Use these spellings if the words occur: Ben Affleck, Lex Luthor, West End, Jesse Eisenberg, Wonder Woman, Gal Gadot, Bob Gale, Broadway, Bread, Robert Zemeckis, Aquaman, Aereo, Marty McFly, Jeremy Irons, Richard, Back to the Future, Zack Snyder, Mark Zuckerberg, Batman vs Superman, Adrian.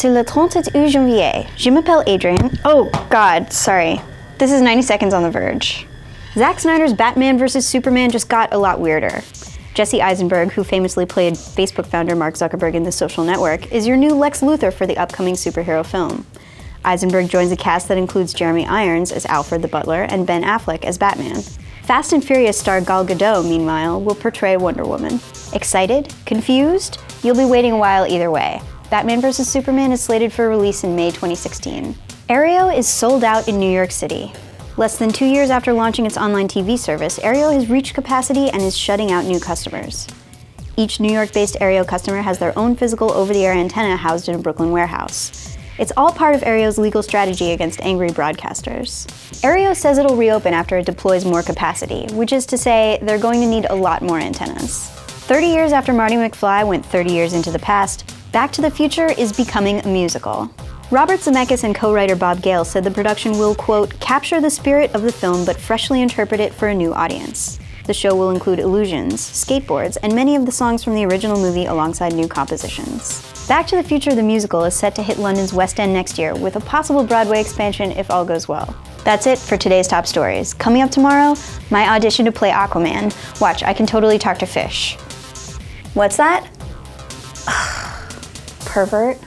C'est le 31 janvier. Je m'appelle Adrian. Oh God, sorry. This is 90 seconds on the verge. Zack Snyder's Batman vs Superman just got a lot weirder. Jesse Eisenberg, who famously played Facebook founder Mark Zuckerberg in The Social Network, is your new Lex Luthor for the upcoming superhero film. Eisenberg joins a cast that includes Jeremy Irons as Alfred the Butler and Ben Affleck as Batman. Fast and Furious star Gal Gadot, meanwhile, will portray Wonder Woman. Excited? Confused? You'll be waiting a while either way. Batman vs Superman is slated for release in May 2016. Aereo is sold out in New York City. Less than 2 years after launching its online TV service, Aereo has reached capacity and is shutting out new customers. Each New York-based Aereo customer has their own physical over-the-air antenna housed in a Brooklyn warehouse. It's all part of Aereo's legal strategy against angry broadcasters. Aereo says it'll reopen after it deploys more capacity, which is to say, they're going to need a lot more antennas. 30 years after Marty McFly went 30 years into the past, Back to the Future is becoming a musical. Robert Zemeckis and co-writer Bob Gale said the production will, quote, capture the spirit of the film but freshly interpret it for a new audience. The show will include illusions, skateboards, and many of the songs from the original movie alongside new compositions. Back to the Future the musical is set to hit London's West End next year, with a possible Broadway expansion if all goes well. That's it for today's top stories. Coming up tomorrow, my audition to play Aquaman. Watch, I can totally talk to fish. What's that? Pervert.